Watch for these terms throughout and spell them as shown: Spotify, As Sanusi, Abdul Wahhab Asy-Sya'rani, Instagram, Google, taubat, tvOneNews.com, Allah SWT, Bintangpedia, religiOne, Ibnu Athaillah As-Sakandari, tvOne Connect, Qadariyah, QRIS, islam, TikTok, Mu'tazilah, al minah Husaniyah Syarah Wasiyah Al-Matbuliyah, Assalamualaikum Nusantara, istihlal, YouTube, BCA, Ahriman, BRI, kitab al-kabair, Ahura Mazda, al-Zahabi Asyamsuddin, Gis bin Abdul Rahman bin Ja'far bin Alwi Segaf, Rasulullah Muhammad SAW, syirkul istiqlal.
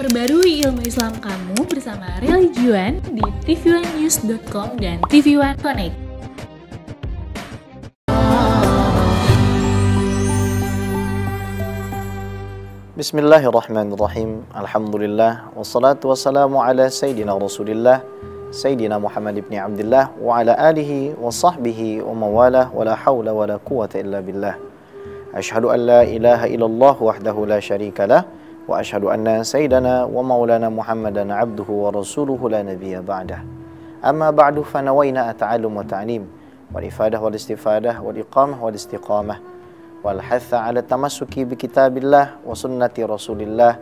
Perbarui ilmu Islam kamu bersama religiOne di tvOneNews.com dan tvOne Connect. Bismillahirrahmanirrahim. Alhamdulillah wassalatu wassalamu ala sayyidina Rasulillah Sayyidina Muhammad ibn Abdillah wa ala alihi wa sahbihi wa mawalah wa la hawla wa la quwata illa billah. Ashhadu an la ilaha illallah wahdahu la syarikalah wa asyhadu anna sayyidana wa maulana Muhammadan abduhu wa rasuluhu la nabiyya ba'dah. Amma ba'du fa nawaina ta'allum wa ta'lim wal ifadah wal istifadah wal iqamah wal istiqamah wal hatha 'ala tamassuki bi kitabillah wa sunnati rasulillah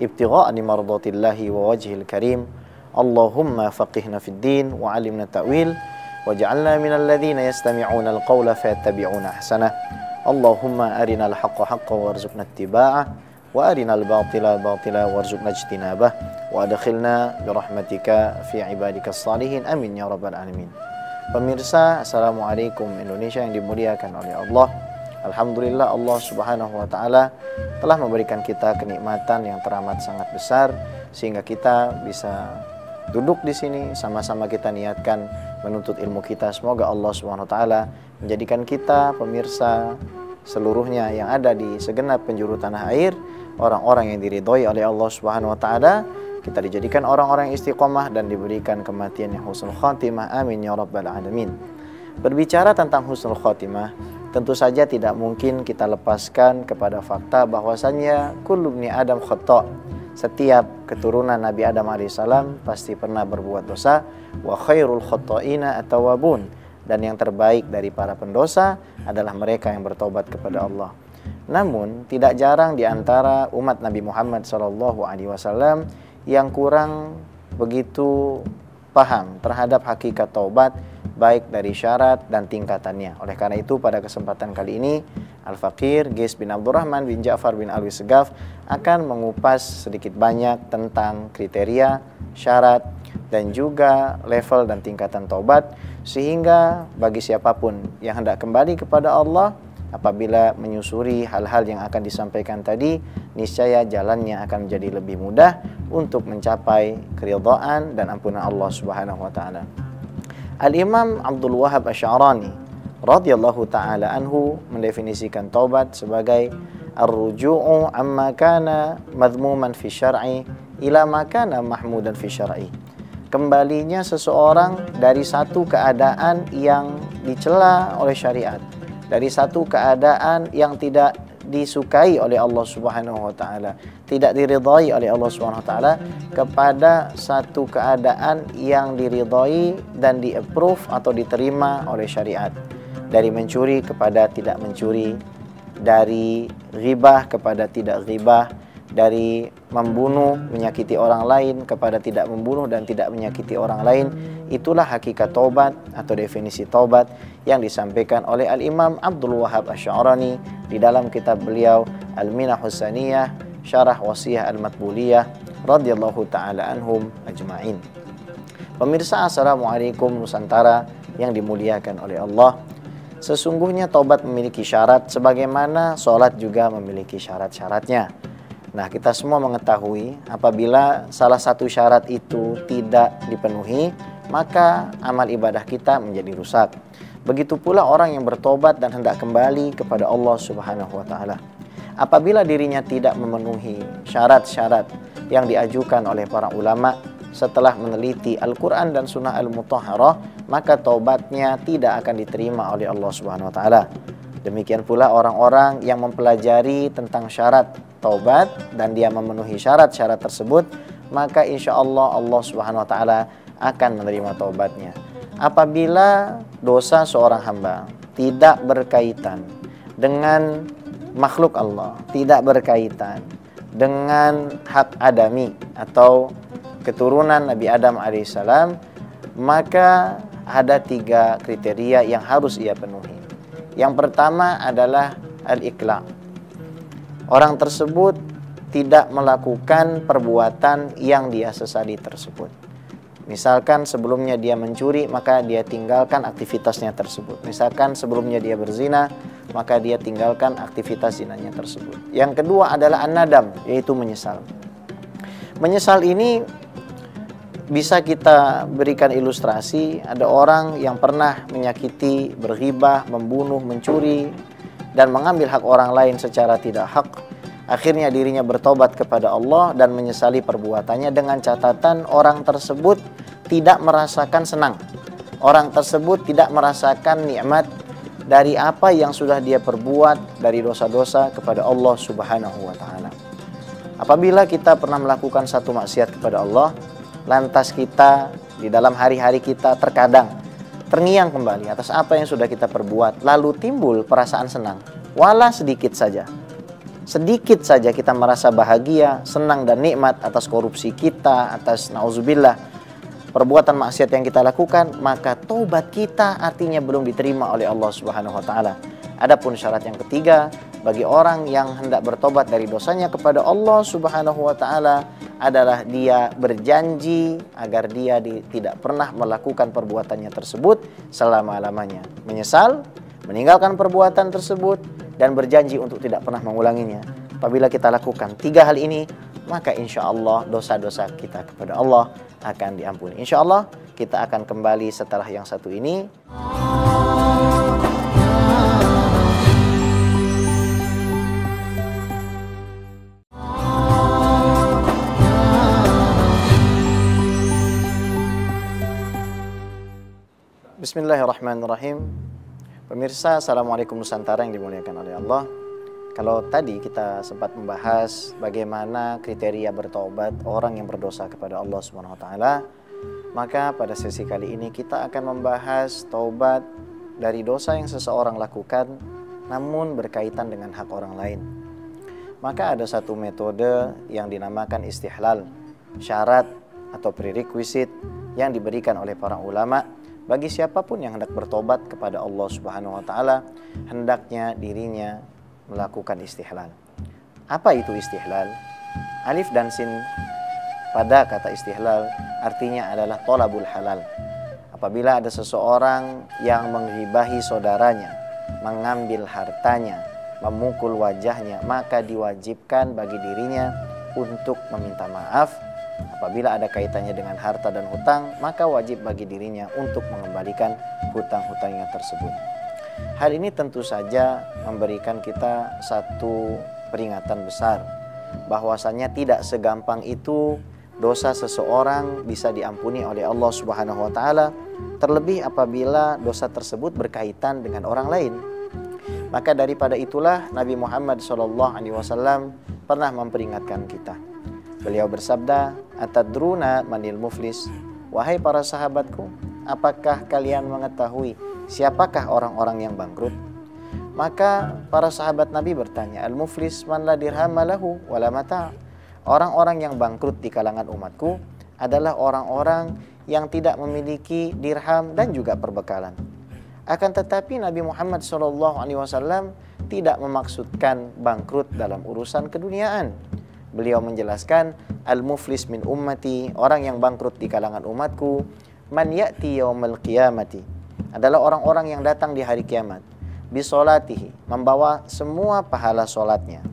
ibtigha'a limardatillahi wa wajhil karim. Allahumma faqihna fid din wa 'allimna ta'wil waj'alna minal ladzina yastami'una al-qawla fayattabi'una ahsana. Allahumma arinal haqqa haqqan warzuqna ittiba'ah wa arinal batila batila warzuqna ijtinabah wa adkhilna birahmatika fi ibadikas salihin amin ya rabbal alamin. Pemirsa, assalamualaikum Indonesia yang dimuliakan oleh Allah. Alhamdulillah Allah Subhanahu wa taala telah memberikan kita kenikmatan yang teramat sangat besar sehingga kita bisa duduk di sini sama-sama kita niatkan menuntut ilmu kita. Semoga Allah Subhanahu wa taala menjadikan kita pemirsa seluruhnya yang ada di segenap penjuru tanah air orang-orang yang diridhoi oleh Allah Subhanahu wa taala. Kita dijadikan orang-orang istiqomah dan diberikan kematian yang husnul khatimah amin ya rabbal alamin. Berbicara tentang husnul khatimah, tentu saja tidak mungkin kita lepaskan kepada fakta bahwasannya kullu bni adam khata'. Setiap keturunan Nabi Adam alaihissalam pasti pernah berbuat dosa. Wa khairul khata'ina at-tawwabun. Dan yang terbaik dari para pendosa adalah mereka yang bertobat kepada Allah. Namun tidak jarang di antara umat Nabi Muhammad SAW yang kurang begitu paham terhadap hakikat taubat, baik dari syarat dan tingkatannya. Oleh karena itu pada kesempatan kali ini Al-Faqir Gis bin Abdul Rahman bin Ja'far bin Alwi Segaf akan mengupas sedikit banyak tentang kriteria, syarat, dan juga level dan tingkatan taubat, sehingga bagi siapapun yang hendak kembali kepada Allah apabila menyusuri hal-hal yang akan disampaikan tadi, niscaya jalannya akan menjadi lebih mudah untuk mencapai keridhaan dan ampunan Allah Subhanahu wa taala. Al-Imam Abdul Wahhab Asy-Sya'rani radhiyallahu taala anhu mendefinisikan taubat sebagai ar-ruju'u amma kana madhmuman fi syar'i ila ma kana mahmudan fi syar'i. Kembalinya seseorang dari satu keadaan yang dicela oleh syariat, dari satu keadaan yang tidak disukai oleh Allah Subhanahu wa taala, tidak diridhai oleh Allah Subhanahu wa taala, kepada satu keadaan yang diridhai dan di-approve atau diterima oleh syariat. Dari mencuri kepada tidak mencuri, dari ghibah kepada tidak ghibah, dari membunuh, menyakiti orang lain kepada tidak membunuh dan tidak menyakiti orang lain. Itulah hakikat taubat atau definisi taubat yang disampaikan oleh Al-Imam Abdul Wahhab Asy-Sya'rani di dalam kitab beliau al minah Husaniyah Syarah Wasiyah Al-Matbuliyah radhiyallahu taala anhum ajma'in. Pemirsa, assalamualaikum Nusantara yang dimuliakan oleh Allah. Sesungguhnya taubat memiliki syarat sebagaimana salat juga memiliki syarat-syaratnya. Nah, kita semua mengetahui apabila salah satu syarat itu tidak dipenuhi, maka amal ibadah kita menjadi rusak. Begitu pula orang yang bertobat dan hendak kembali kepada Allah Subhanahu wa taala. Apabila dirinya tidak memenuhi syarat-syarat yang diajukan oleh para ulama setelah meneliti Al-Qur'an dan Sunnah Al-Mutahharah, maka taubatnya tidak akan diterima oleh Allah Subhanahu wa taala. Demikian pula orang-orang yang mempelajari tentang syarat taubat dan dia memenuhi syarat-syarat tersebut, maka insya Allah Subhanahu wa ta'ala akan menerima taubatnya. Apabila dosa seorang hamba tidak berkaitan dengan makhluk Allah, tidak berkaitan dengan hak adami atau keturunan Nabi Adam alaihissalam, maka ada tiga kriteria yang harus ia penuhi. Yang pertama adalah al-iqla'. Orang tersebut tidak melakukan perbuatan yang dia sesali tersebut. Misalkan sebelumnya dia mencuri, maka dia tinggalkan aktivitasnya tersebut. Misalkan sebelumnya dia berzina, maka dia tinggalkan aktivitas zinanya tersebut. Yang kedua adalah an-nadam, yaitu menyesal. Menyesal ini bisa kita berikan ilustrasi, ada orang yang pernah menyakiti, berghibah, membunuh, mencuri, dan mengambil hak orang lain secara tidak hak. Akhirnya dirinya bertobat kepada Allah dan menyesali perbuatannya dengan catatan orang tersebut tidak merasakan senang. Orang tersebut tidak merasakan nikmat dari apa yang sudah dia perbuat dari dosa-dosa kepada Allah Subhanahu wa Ta'ala. Apabila kita pernah melakukan satu maksiat kepada Allah, lantas kita di dalam hari-hari kita terkadang terngiang kembali atas apa yang sudah kita perbuat, lalu timbul perasaan senang, walau sedikit saja. Sedikit saja kita merasa bahagia, senang dan nikmat atas korupsi kita, atas nauzubillah perbuatan maksiat yang kita lakukan, maka taubat kita artinya belum diterima oleh Allah Subhanahu wa Ta'ala. Adapun syarat yang ketiga, bagi orang yang hendak bertobat dari dosanya kepada Allah Subhanahu wa Ta'ala adalah dia berjanji agar dia tidak pernah melakukan perbuatannya tersebut selama-lamanya. Menyesal, meninggalkan perbuatan tersebut, dan berjanji untuk tidak pernah mengulanginya. Apabila kita lakukan tiga hal ini, maka insya Allah dosa-dosa kita kepada Allah akan diampuni. Insya Allah kita akan kembali setelah yang satu ini. Bismillahirrahmanirrahim. Pemirsa, Assalamualaikum Nusantara yang dimuliakan oleh Allah. Kalau tadi kita sempat membahas bagaimana kriteria bertobat orang yang berdosa kepada Allah SWT, maka pada sesi kali ini kita akan membahas taubat dari dosa yang seseorang lakukan namun berkaitan dengan hak orang lain. Maka ada satu metode yang dinamakan istihlal, syarat atau prerequisite yang diberikan oleh para ulama. Bagi siapapun yang hendak bertobat kepada Allah Subhanahu wa Ta'ala, hendaknya dirinya melakukan istihlal. Apa itu istihlal? Alif dan sin pada kata istihlal artinya adalah tolabul halal. Apabila ada seseorang yang menghibahi saudaranya, mengambil hartanya, memukul wajahnya, maka diwajibkan bagi dirinya untuk meminta maaf. Apabila ada kaitannya dengan harta dan hutang, maka wajib bagi dirinya untuk mengembalikan hutang-hutangnya tersebut. Hal ini tentu saja memberikan kita satu peringatan besar, bahwasannya tidak segampang itu dosa seseorang bisa diampuni oleh Allah Subhanahu wa Ta'ala, terlebih apabila dosa tersebut berkaitan dengan orang lain. Maka daripada itulah Nabi Muhammad SAW pernah memperingatkan kita. Beliau bersabda, "Atadruna manil muflis?" Wahai para sahabatku, apakah kalian mengetahui siapakah orang-orang yang bangkrut? Maka para sahabat Nabi bertanya, "Al-muflis man la dirhama lahu wala mata." Orang-orang yang bangkrut di kalangan umatku adalah orang-orang yang tidak memiliki dirham dan juga perbekalan. Akan tetapi Nabi Muhammad SAW tidak memaksudkan bangkrut dalam urusan keduniaan. Beliau menjelaskan, al-muflis min ummati, orang yang bangkrut di kalangan umatku, man ya'ti yawmal qiyamati, adalah orang-orang yang datang di hari kiamat, bisolatihi, membawa semua pahala solatnya,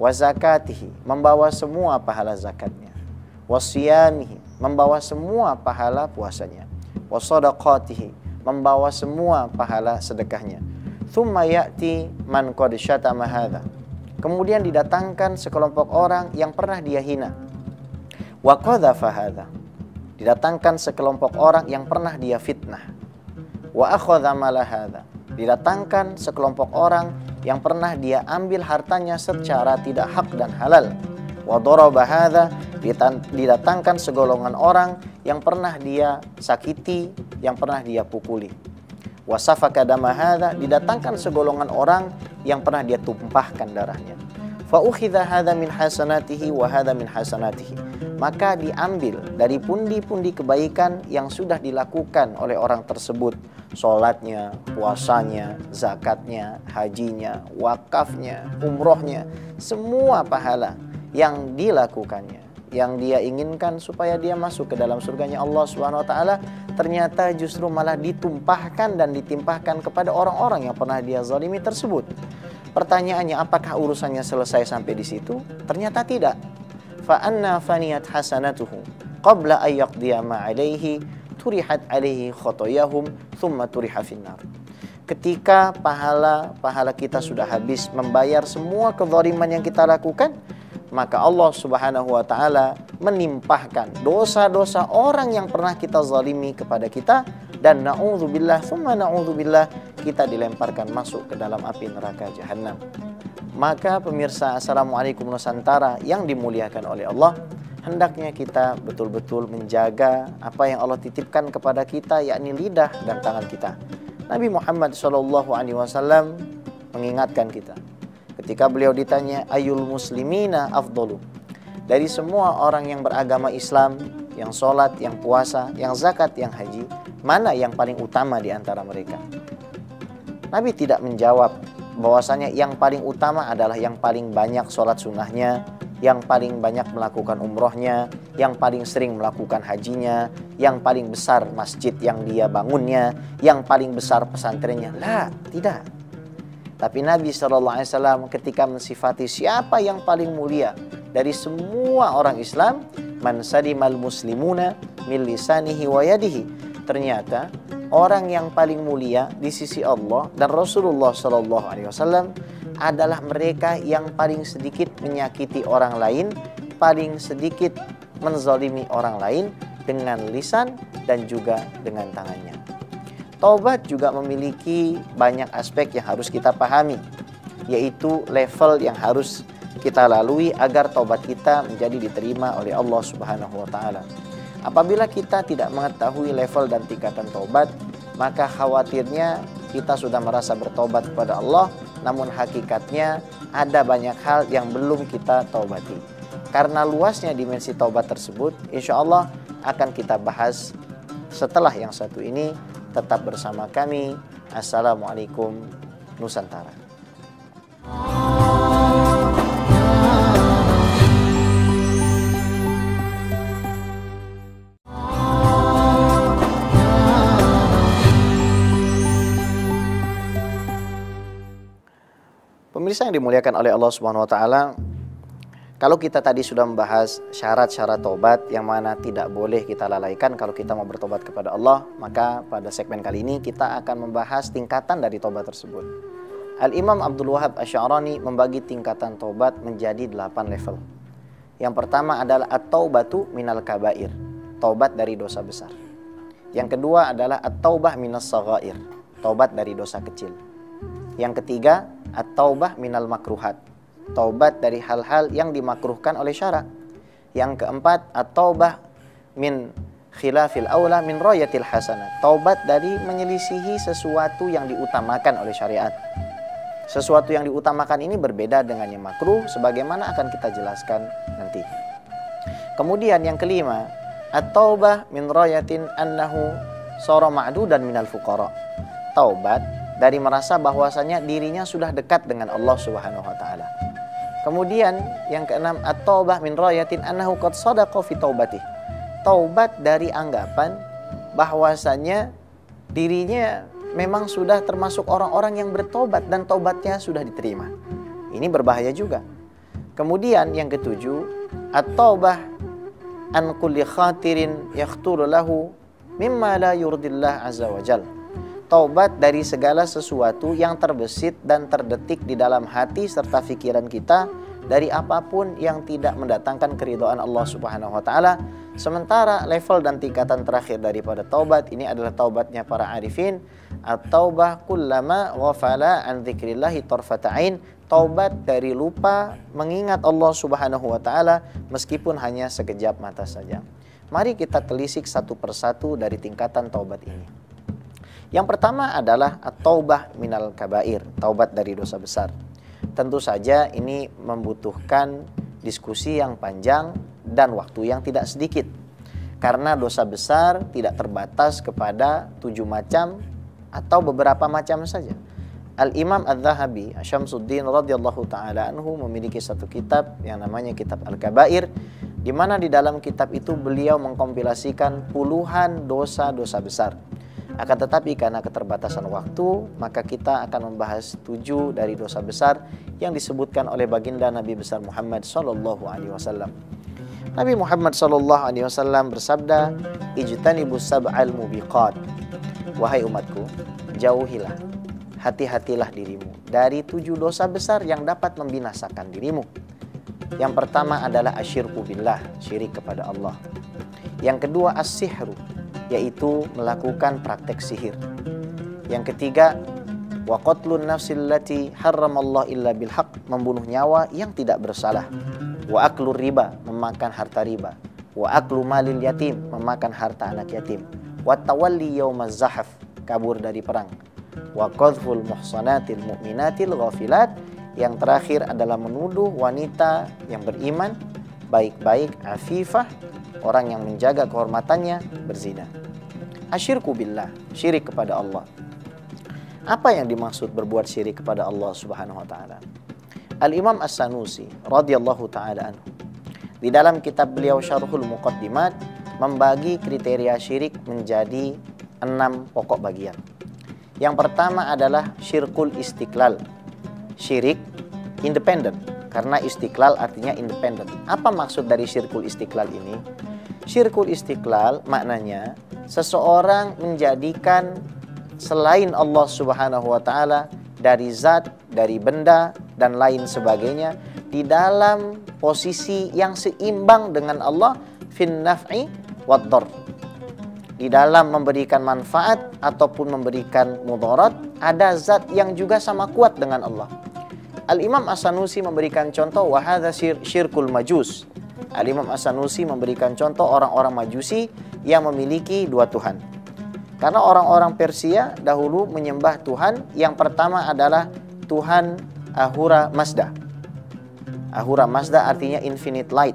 wazakatihi, membawa semua pahala zakatnya, wasiyamihi, membawa semua pahala puasanya, wasodaqatihi, membawa semua pahala sedekahnya, thumma ya'ti man qad syatama hadha, kemudian didatangkan sekelompok orang yang pernah dia hina. Wa qadhafa hadza, didatangkan sekelompok orang yang pernah dia fitnah. Wa akhadha mala hadza, didatangkan sekelompok orang yang pernah dia ambil hartanya secara tidak hak dan halal. Wa daraba hadza, didatangkan segolongan orang yang pernah dia sakiti, yang pernah dia pukuli. Wa safaka dama hadza, didatangkan segolongan orang yang pernah dia tumpahkan darahnya. Fa ukhidha hadza min hasanatihi wa hadza min hasanatihi, maka diambil dari pundi-pundi kebaikan yang sudah dilakukan oleh orang tersebut, solatnya, puasanya, zakatnya, hajinya, wakafnya, umrohnya, semua pahala yang dilakukannya, yang dia inginkan supaya dia masuk ke dalam surganya Allah SWT, ternyata justru malah ditumpahkan dan ditimpahkan kepada orang-orang yang pernah dia zalimi tersebut. Pertanyaannya, apakah urusannya selesai sampai di situ? Ternyata tidak. fa'anna faniyat hasanatuhu qabla ayyaqdiya ma'alaihi turihat alaihi khotoyahum thumma turiha finnar. Ketika pahala kita sudah habis membayar semua kezaliman yang kita lakukan, maka Allah Subhanahu wa ta'ala menimpahkan dosa-dosa orang yang pernah kita zalimi kepada kita, dan na'udzubillah thumma na'udzubillah, kita dilemparkan masuk ke dalam api neraka jahannam. Maka pemirsa Assalamualaikum Nusantara yang dimuliakan oleh Allah, hendaknya kita betul-betul menjaga apa yang Allah titipkan kepada kita, yakni lidah dan tangan kita. Nabi Muhammad SAW mengingatkan kita ketika beliau ditanya, ayul muslimina afdalu, dari semua orang yang beragama Islam, yang sholat, yang puasa, yang zakat, yang haji, mana yang paling utama di antara mereka? Nabi tidak menjawab bahwasanya yang paling utama adalah yang paling banyak sholat sunnahnya, yang paling banyak melakukan umrohnya, yang paling sering melakukan hajinya, yang paling besar masjid yang dia bangunnya, yang paling besar pesantrennya. Lah, tidak. Tapi Nabi SAW ketika mensifati siapa yang paling mulia dari semua orang Islam, man salimal muslimuna min lisanihi wa yadihi. Ternyata orang yang paling mulia di sisi Allah dan Rasulullah SAW adalah mereka yang paling sedikit menyakiti orang lain, paling sedikit menzalimi orang lain dengan lisan dan juga dengan tangannya. Taubat juga memiliki banyak aspek yang harus kita pahami, yaitu level yang harus kita lalui agar taubat kita menjadi diterima oleh Allah Subhanahu wa ta'ala. Apabila kita tidak mengetahui level dan tingkatan taubat, maka khawatirnya kita sudah merasa bertobat kepada Allah, namun hakikatnya ada banyak hal yang belum kita taubati. Karena luasnya dimensi taubat tersebut, insya Allah akan kita bahas setelah yang satu ini. Tetap bersama kami. Assalamualaikum Nusantara. Pemirsa yang dimuliakan oleh Allah Subhanahu wa taala, kalau kita tadi sudah membahas syarat-syarat taubat yang mana tidak boleh kita lalaikan kalau kita mau bertobat kepada Allah, maka pada segmen kali ini kita akan membahas tingkatan dari taubat tersebut. Al-Imam Abdul Wahhab Asy-Sya'rani membagi tingkatan taubat menjadi 8 level. Yang pertama adalah at-taubatu minal kabair, taubat dari dosa besar. Yang kedua adalah at-taubah minas saghair, taubat dari dosa kecil. Yang ketiga at-taubah minal makruhat, taubat dari hal-hal yang dimakruhkan oleh syara. Yang keempat at-taubah min khilafil aula min royatil hasanah, taubat dari menyelisihi sesuatu yang diutamakan oleh syariat. Sesuatu yang diutamakan ini berbeda dengan yang makruh, sebagaimana akan kita jelaskan nanti. Kemudian yang kelima at-taubah min royatin annahu sara ma'dudan minal fuqara, taubat dari merasa bahwasanya dirinya sudah dekat dengan Allah Subhanahu wa taala. Kemudian yang keenam at-taubah min rayatin annahu qad sadaqa fi taubatih, taubat dari anggapan bahwasanya dirinya memang sudah termasuk orang-orang yang bertobat dan taubatnya sudah diterima. Ini berbahaya juga. Kemudian yang ketujuh at-taubah an kulli khatirin yakhturu lahu mimma la yurdillah azza wajalla, taubat dari segala sesuatu yang terbesit dan terdetik di dalam hati serta pikiran kita dari apapun yang tidak mendatangkan keridhaan Allah Subhanahu wa taala. Sementara level dan tingkatan terakhir daripada taubat ini adalah taubatnya para arifin, at-taubah kullama ghafala an dzikrillah tarfata ain, taubat dari lupa mengingat Allah Subhanahu wa taala meskipun hanya sekejap mata saja. Mari kita telisik satu persatu dari tingkatan taubat ini. Yang pertama adalah at-taubah minal kabair, taubat dari dosa besar. Tentu saja ini membutuhkan diskusi yang panjang dan waktu yang tidak sedikit. Karena dosa besar tidak terbatas kepada 7 macam atau beberapa macam saja. Al-Imam al-Zahabi Asyamsuddin radhiyallahu ta'ala anhu memiliki satu kitab yang namanya kitab al-kabair, di mana di dalam kitab itu beliau mengkompilasikan puluhan dosa-dosa besar. Akan tetapi karena keterbatasan waktu, maka kita akan membahas 7 dari dosa besar yang disebutkan oleh baginda Nabi besar Muhammad SAW. Nabi Muhammad SAW bersabda, ijtanibus sab'al mubiqat. Wahai umatku, jauhilah, hati-hatilah dirimu dari 7 dosa besar yang dapat membinasakan dirimu. Yang pertama adalah asyirku billah, syirik kepada Allah. Yang kedua as-sihru, yaitu melakukan praktek sihir. Yang ketiga wa qatlun nafsil lati haramallahu illa bil haq, membunuh nyawa yang tidak bersalah. Wa aklu riba, memakan harta riba. Wa aklu malil yatim, memakan harta anak yatim. Wa tawalli yaumaz zahaf, kabur dari perang. Wa qadhful muhsanatil mu'minatil ghafilat, yang terakhir adalah menuduh wanita yang beriman baik-baik afifah, orang yang menjaga kehormatannya, berzina. Asyirku billah, syirik kepada Allah. Apa yang dimaksud berbuat syirik kepada Allah Subhanahu wa taala? Al-Imam As Sanusi radhiyallahu taala anhu di dalam kitab beliau Syarhul Muqaddimat membagi kriteria syirik menjadi 6 pokok bagian. Yang pertama adalah syirkul istiqlal. Syirik independen, karena istiqlal artinya independen. Apa maksud dari syirkul istiqlal ini? Syirkul istiqlal maknanya seseorang menjadikan selain Allah Subhanahu wa ta'ala dari zat, dari benda, dan lain sebagainya di dalam posisi yang seimbang dengan Allah fin naf'i wad-dhar, di dalam memberikan manfaat ataupun memberikan mudarat. Ada zat yang juga sama kuat dengan Allah. Al-Imam As-Sanusi memberikan contoh wa hadza syirkul majus. Al-Imam As-Sanusi memberikan contoh orang-orang majusi yang memiliki 2 Tuhan. Karena orang-orang Persia dahulu menyembah Tuhan. Yang pertama adalah Tuhan Ahura Mazda. Ahura Mazda artinya infinite light.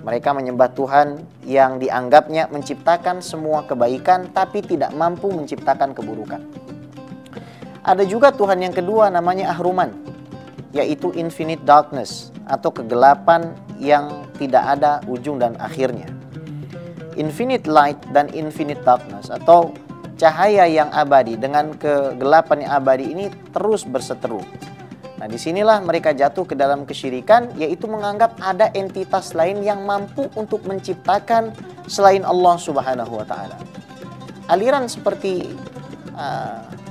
Mereka menyembah Tuhan yang dianggapnya menciptakan semua kebaikan, tapi tidak mampu menciptakan keburukan. Ada juga Tuhan yang kedua namanya Ahriman, yaitu infinite darkness, atau kegelapan yang tidak ada ujung dan akhirnya. Infinite light dan infinite darkness, atau cahaya yang abadi dengan kegelapan yang abadi, ini terus berseteru. Nah, disinilah mereka jatuh ke dalam kesyirikan, yaitu menganggap ada entitas lain yang mampu untuk menciptakan selain Allah Subhanahu wa ta'ala. Aliran seperti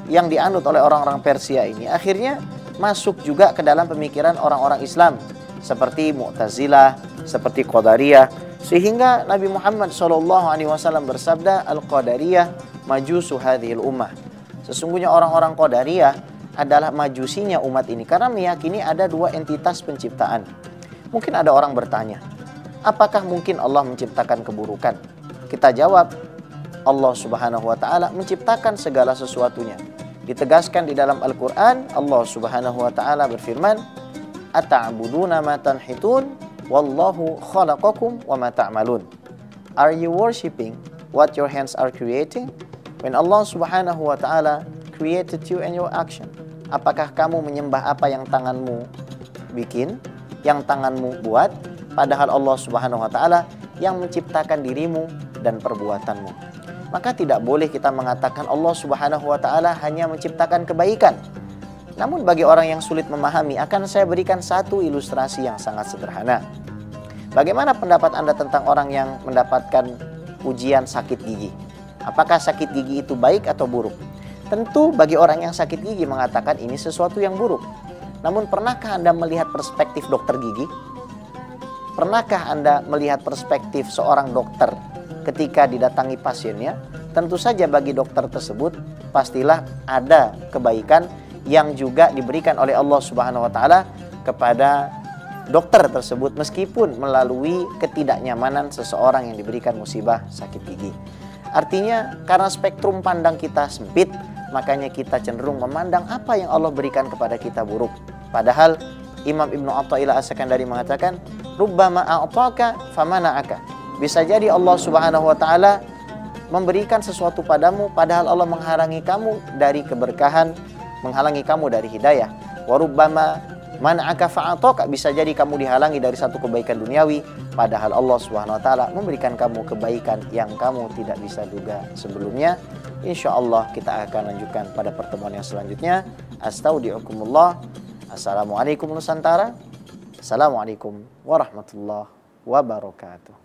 yang dianut oleh orang-orang Persia ini akhirnya masuk juga ke dalam pemikiran orang-orang Islam seperti Mu'tazilah, seperti Qadariyah. Sehingga Nabi Muhammad SAW bersabda, al-Qadariyah majusu hadhil ummah. Sesungguhnya orang-orang Qadariyah adalah majusinya umat ini, karena meyakini ada 2 entitas penciptaan. Mungkin ada orang bertanya, apakah mungkin Allah menciptakan keburukan? Kita jawab, Allah Subhanahu wa ta'ala menciptakan segala sesuatunya. Ditegaskan di dalam Al-Quran, Allah Subhanahu wa ta'ala berfirman, ata'buduna ma tanhitun wallahu khalaqakum wa ma ta'malun. Are you worshipping what your hands are creating? When Allah Subhanahu wa ta'ala created you and your action, apakah kamu menyembah apa yang tanganmu bikin, yang tanganmu buat, padahal Allah Subhanahu wa ta'ala yang menciptakan dirimu dan perbuatanmu? Maka tidak boleh kita mengatakan Allah Subhanahu wa ta'ala hanya menciptakan kebaikan. Namun bagi orang yang sulit memahami, akan saya berikan satu ilustrasi yang sangat sederhana. Bagaimana pendapat Anda tentang orang yang mendapatkan ujian sakit gigi? Apakah sakit gigi itu baik atau buruk? Tentu bagi orang yang sakit gigi mengatakan ini sesuatu yang buruk. Namun pernahkah Anda melihat perspektif dokter gigi? Pernahkah Anda melihat perspektif seorang dokter ketika didatangi pasiennya? Tentu saja bagi dokter tersebut pastilah ada kebaikan yang juga diberikan oleh Allah Subhanahu wa ta'ala kepada dokter tersebut, meskipun melalui ketidaknyamanan seseorang yang diberikan musibah sakit gigi. Artinya karena spektrum pandang kita sempit, makanya kita cenderung memandang apa yang Allah berikan kepada kita buruk. Padahal Imam Ibnu Athaillah As-Sakandari mengatakan, rubbama a'taka famana'aka. Bisa jadi Allah Subhanahu wa ta'ala memberikan sesuatu padamu, padahal Allah menghalangi kamu dari keberkahan, menghalangi kamu dari hidayah. Warubbama man'aka fa'ataka, bisa jadi kamu dihalangi dari satu kebaikan duniawi, padahal Allah SWT memberikan kamu kebaikan yang kamu tidak bisa duga sebelumnya. Insya Allah kita akan lanjutkan pada pertemuan yang selanjutnya. Astaudi'ukumullah. Assalamualaikum Nusantara. Assalamualaikum warahmatullahi wabarakatuh.